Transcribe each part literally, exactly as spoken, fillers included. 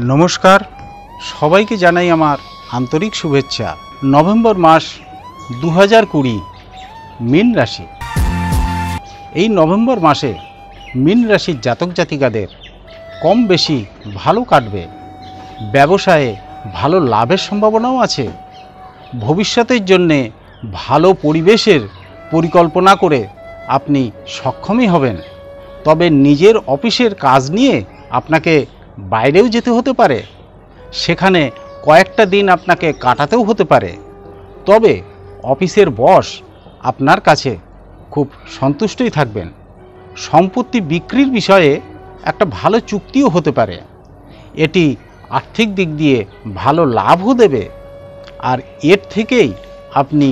नमस्कार सबाइके जानाई आमार आंतरिक शुभेच्छा। नवेम्बर मास दो हज़ार बीस मीन राशि। এই নভেম্বর মাসে মীন রাশির জাতক জাতিকাদের কম বেশি ভালো কাটবে। ব্যবসায়ে ভালো লাভের সম্ভাবনাও আছে। ভবিষ্যতের জন্য ভালো পরিবেশের পরিকল্পনা করে আপনি সক্ষমই হবেন। তবে নিজের অফিসের কাজ নিয়ে আপনাকে বাইরেও যেতে হতে পারে, সেখানে কয়েকটা দিন আপনাকে কাটাতেও হতে পারে। তবে অফিসের বস আপনার কাছে খুব সন্তুষ্টই থাকবেন। সম্পত্তি বিক্রির বিষয়ে একটা ভালো চুক্তিও হতে পারে। এটি আর্থিক দিক দিয়ে ভালো লাভও দেবে, আর এর থেকেই আপনি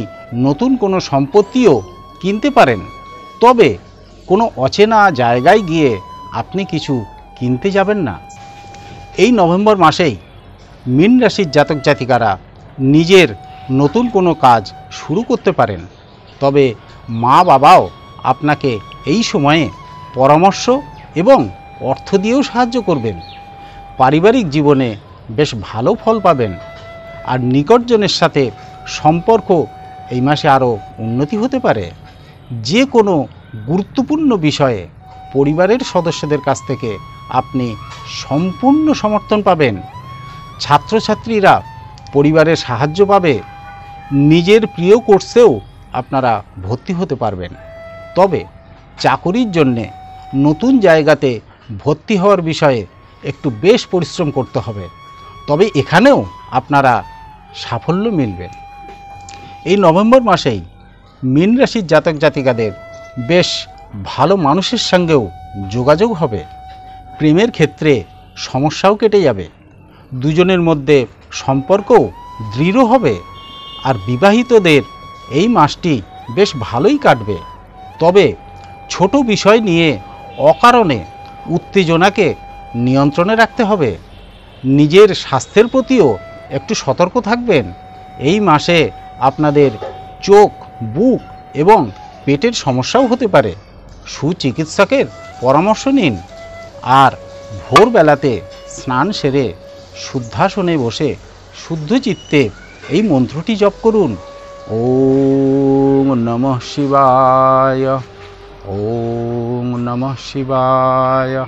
নতুন কোনো সম্পত্তিও কিনতে পারেন। তবে কোনো অচেনা জায়গায় গিয়ে আপনি কিছু কিনতে যাবেন না। এই নভেম্বর মাসেই মীন রাশির জাতক জাতিকারা নিজের নতুন কোনো কাজ শুরু করতে পারেন। তবে মা বাবাও আপনাকে এই সময়ে পরামর্শ এবং অর্থ দিয়েও সাহায্য করবেন। পারিবারিক জীবনে বেশ ভালো ফল পাবেন, আর নিকটজনের সাথে সম্পর্ক এই মাসে আরও উন্নতি হতে পারে। যে কোনো গুরুত্বপূর্ণ বিষয়ে পরিবারের সদস্যদের কাছ থেকে আপনি সম্পূর্ণ সমর্থন পাবেন। ছাত্রছাত্রীরা পরিবারের সাহায্য পাবে। নিজের প্রিয় কোর্সেও আপনারা ভর্তি হতে পারবেন। তবে চাকরির জন্যে নতুন জায়গাতে ভর্তি হওয়ার বিষয়ে একটু বেশ পরিশ্রম করতে হবে, তবে এখানেও আপনারা সাফল্য মিলবেন। এই নভেম্বর মাসেই মীন রাশির জাতক জাতিকাদের বেশ ভালো মানুষের সঙ্গেও যোগাযোগ হবে। প্রেমের ক্ষেত্রে সমস্যাও কেটে যাবে। দুজনের মধ্যে সম্পর্কও দৃঢ় হবে, আর বিবাহিতদের এই মাসটি বেশ ভালোই কাটবে। তবে ছোট বিষয় নিয়ে অকারণে উত্তেজনাকে নিয়ন্ত্রণে রাখতে হবে। নিজের স্বাস্থ্যের প্রতিও একটু সতর্ক থাকবেন। এই মাসে আপনাদের চোখ, বুক এবং পেটের সমস্যাও হতে পারে। সুচিকিৎসকের পরামর্শ নিন, আর ভোরবেলাতে স্নান সেরে শুদ্ধাসনে বসে শুদ্ধ চিত্তে এই মন্ত্রটি জপ করুন। ওম নমঃ শিবায়, ওম নমঃ শিবায়,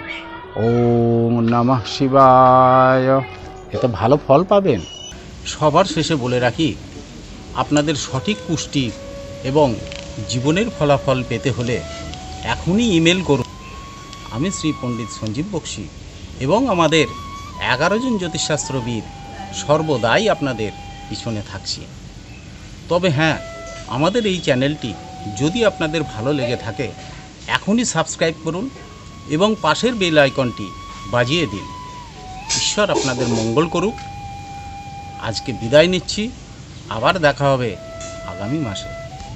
ওম নমঃ শিবায়। এতে ভালো ফল পাবেন। সবার শেষে বলে রাখি, আপনাদের সঠিক পুষ্টি এবং জীবনের ফলাফল পেতে হলে এখনই ইমেল করুন। আমি শ্রী পণ্ডিত সঞ্জীব বক্শি এবং আমাদের এগারো জন জ্যোতিষশাস্ত্রবিদ সর্বদাই আপনাদের পিছনে থাকছি। তবে হ্যাঁ, আমাদের এই চ্যানেলটি যদি আপনাদের ভালো লেগে থাকে এখনই সাবস্ক্রাইব করুন এবং পাশের বেল আইকনটি বাজিয়ে দিন। ঈশ্বর আপনাদের মঙ্গল করুক। আজকে বিদায় নিচ্ছি, আবার দেখা হবে আগামী মাসে।